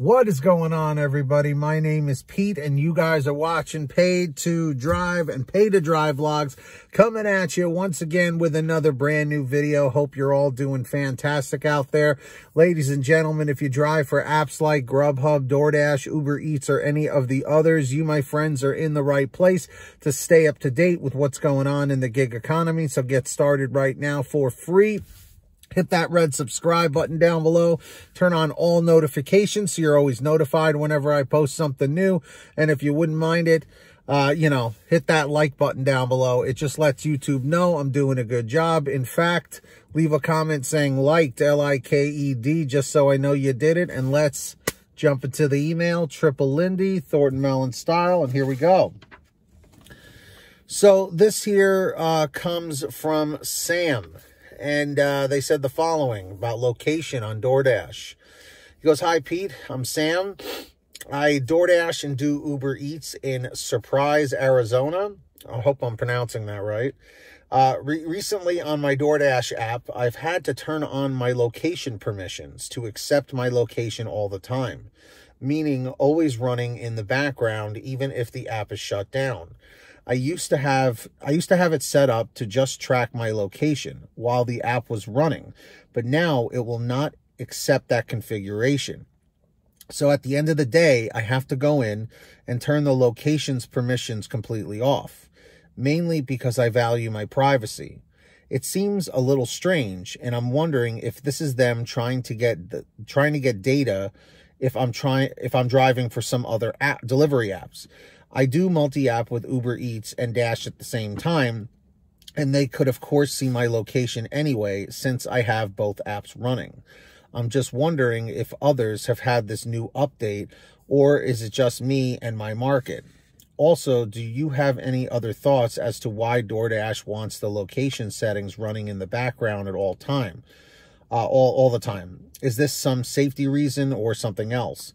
What is going on, everybody? My name is Pete, and you guys are watching Paid to Drive and Paid to Drive vlogs, coming at you once again with another brand new video. Hope you're all doing fantastic out there. Ladies and gentlemen, if you drive for apps like Grubhub, DoorDash, Uber Eats, or any of the others, you, my friends, are in the right place to stay up to date with what's going on in the gig economy. So get started right now for free. Hit that red subscribe button down below. Turn on all notifications so you're always notified whenever I post something new. And if you wouldn't mind it, hit that like button down below. It just lets YouTube know I'm doing a good job. In fact, leave a comment saying liked, L-I-K-E-D, just so I know you did it. And let's jump into the email, Triple Lindy, Thornton Mellon style. And here we go. So this here comes from Sam. And they said the following about location on DoorDash. He goes, "Hi, Pete. I'm Sam. I DoorDash and do Uber Eats in Surprise, Arizona." I hope I'm pronouncing that right. Recently on my DoorDash app, I've had to turn on my location permissions to accept my location all the time, meaning always running in the background, even if the app is shut down. I used to have it set up to just track my location while the app was running, but now it will not accept that configuration. So at the end of the day, I have to go in and turn the location's permissions completely off, mainly because I value my privacy. It seems a little strange, and I'm wondering if this is them trying to get data if I'm driving for some other app, delivery apps. I do multi-app with Uber Eats and Dash at the same time, and they could, of course, see my location anyway since I have both apps running. I'm just wondering if others have had this new update, or is it just me and my market? Also, do you have any other thoughts as to why DoorDash wants the location settings running in the background at all time? All the time. Is this some safety reason or something else?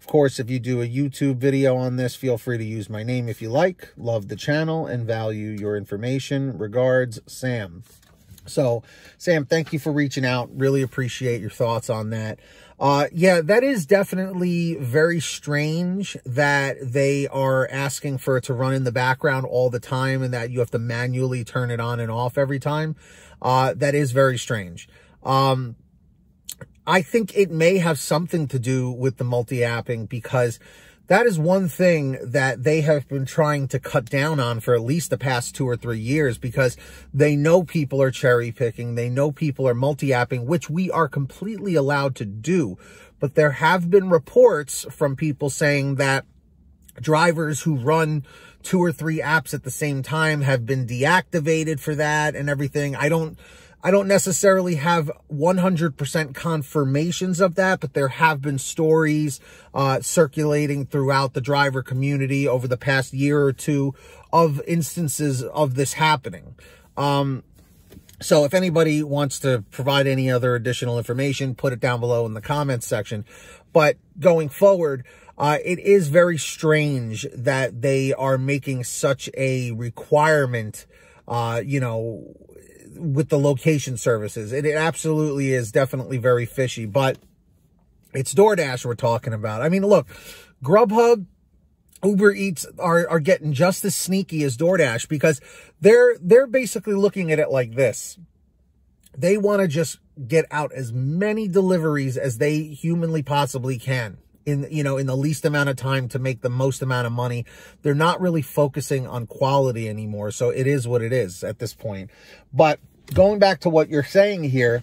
Of course, if you do a YouTube video on this, feel free to use my name if you like. Love the channel and value your information. Regards, Sam." So, Sam, thank you for reaching out. Really appreciate your thoughts on that. Yeah, that is definitely very strange that they are asking for it to run in the background all the time and that you have to manually turn it on and off every time. That is very strange. I think it may have something to do with the multi-apping, because that is one thing that they have been trying to cut down on for at least the past 2 or 3 years, because they know people are cherry picking. They know people are multi-apping, which we are completely allowed to do. But there have been reports from people saying that drivers who run 2 or 3 apps at the same time have been deactivated for that and everything. I don't necessarily have 100% confirmations of that, but there have been stories circulating throughout the driver community over the past year or two of instances of this happening. So if anybody wants to provide any other additional information, put it down below in the comments section. But going forward, it is very strange that they are making such a requirement, with the location services. It absolutely is definitely very fishy, but it's DoorDash we're talking about. I mean, look, Grubhub, Uber Eats are getting just as sneaky as DoorDash, because they're basically looking at it like this. They want to just get out as many deliveries as they humanly possibly can in the least amount of time to make the most amount of money. They're not really focusing on quality anymore. So it is what it is at this point. But going back to what you're saying here,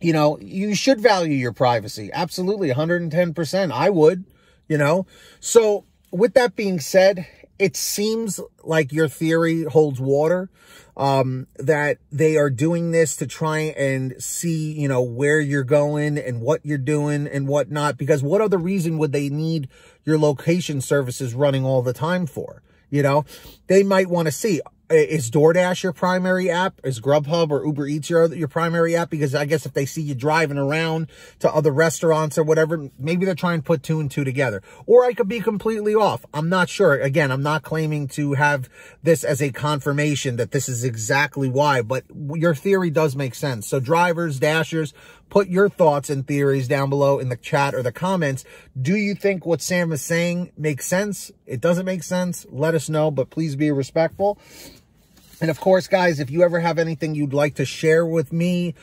you should value your privacy. Absolutely. 110%. I would, so with that being said, it seems like your theory holds water, that they are doing this to try and see, where you're going and what you're doing and whatnot, because what other reason would they need your location services running all the time for? They might want to see, is DoorDash your primary app? Is Grubhub or Uber Eats your primary app? Because I guess if they see you driving around to other restaurants or whatever, maybe they're trying to put 2 and 2 together. Or I could be completely off. I'm not sure. Again, I'm not claiming to have this as a confirmation that this is exactly why, but your theory does make sense. So drivers, dashers, Put your thoughts and theories down below in the chat or the comments. Do you think what Sam is saying makes sense? It doesn't make sense. Let us know, but please be respectful. And of course, guys, if you ever have anything you'd like to share with me,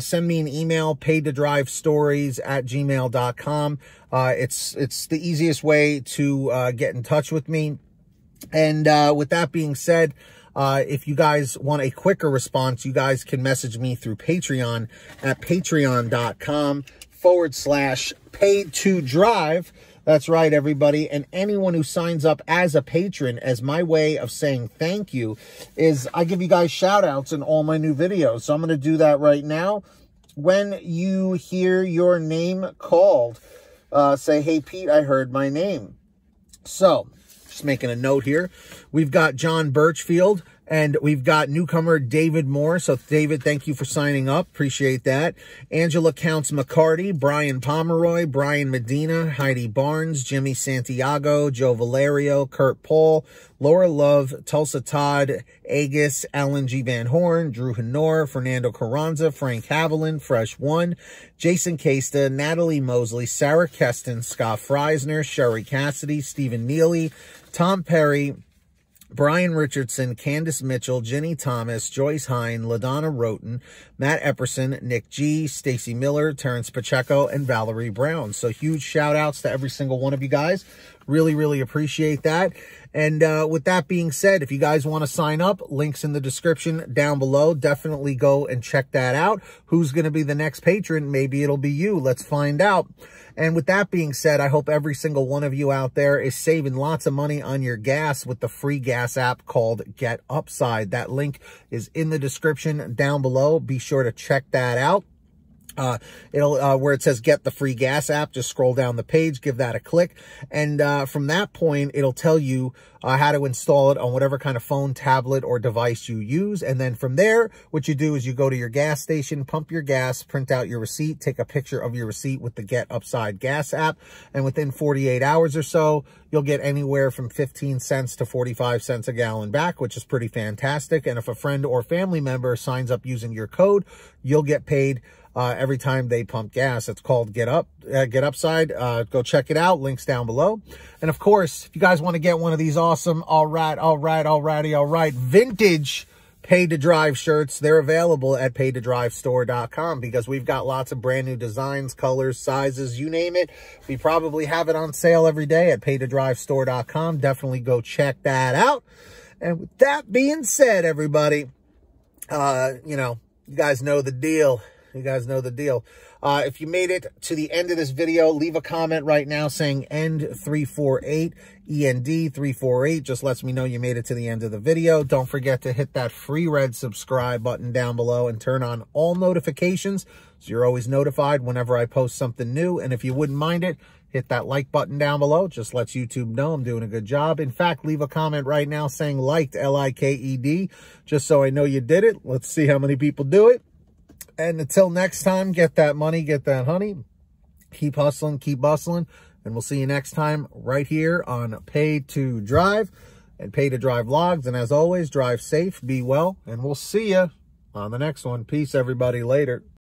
send me an email, paidtodrivestories@gmail.com. It's the easiest way to get in touch with me. And with that being said, if you guys want a quicker response, you guys can message me through Patreon at patreon.com/paidtodrive. That's right, everybody. And anyone who signs up as a patron, as my way of saying thank you, is I give you guys shout outs in all my new videos. So I'm going to do that right now. When you hear your name called, say, hey, Pete, I heard my name. So just making a note here. We've got John Birchfield and we've got newcomer David Moore. So David, thank you for signing up. Appreciate that. Angela Counts McCarty, Brian Pomeroy, Brian Medina, Heidi Barnes, Jimmy Santiago, Joe Valerio, Kurt Paul, Laura Love, Tulsa Todd, Agus, Alan G. Van Horn, Drew Hanor, Fernando Carranza, Frank Haviland, Fresh One, Jason Casta, Natalie Mosley, Sarah Keston, Scott Freisner, Sherry Cassidy, Stephen Neely, Tom Perry, Brian Richardson, Candace Mitchell, Jenny Thomas, Joyce Hine, LaDonna Roten, Matt Epperson, Nick G, Stacy Miller, Terrence Pacheco, and Valerie Brown. So huge shout outs to every single one of you guys. Really, really appreciate that. And with that being said, if you guys want to sign up, links in the description down below. Definitely go and check that out. Who's going to be the next patron? Maybe it'll be you. Let's find out. And with that being said, I hope every single one of you out there is saving lots of money on your gas with the free gas app called Get Upside. That link is in the description down below. Be sure to check that out. Where it says get the free gas app, just scroll down the page, give that a click. And, from that point, it'll tell you, how to install it on whatever kind of phone, tablet, or device you use. And then from there, what you do is you go to your gas station, pump your gas, print out your receipt, take a picture of your receipt with the Get Upside gas app. And within 48 hours or so, you'll get anywhere from 15 cents to 45 cents a gallon back, which is pretty fantastic. And if a friend or family member signs up using your code, you'll get paid every time they pump gas. It's called Get Upside. Go check it out. Links down below. And of course, if you guys want to get one of these awesome, all right, vintage Paid to Drive shirts, they're available at paidtodrivestore.com because we've got lots of brand new designs, colors, sizes, you name it. We probably have it on sale every day at paidtodrivestore.com. Definitely go check that out. And with that being said, everybody, you guys know the deal. You guys know the deal. If you made it to the end of this video, leave a comment right now saying end 348, END 348. Just lets me know you made it to the end of the video. Don't forget to hit that free red subscribe button down below and turn on all notifications so you're always notified whenever I post something new. And if you wouldn't mind it, hit that like button down below. Just lets YouTube know I'm doing a good job. In fact, leave a comment right now saying liked, L-I-K-E-D, just so I know you did it. Let's see how many people do it. And until next time, get that money, get that honey. Keep hustling, keep bustling. And we'll see you next time right here on Paid to Drive and Paid to Drive Vlogs. And as always, drive safe, be well, and we'll see you on the next one. Peace, everybody. Later.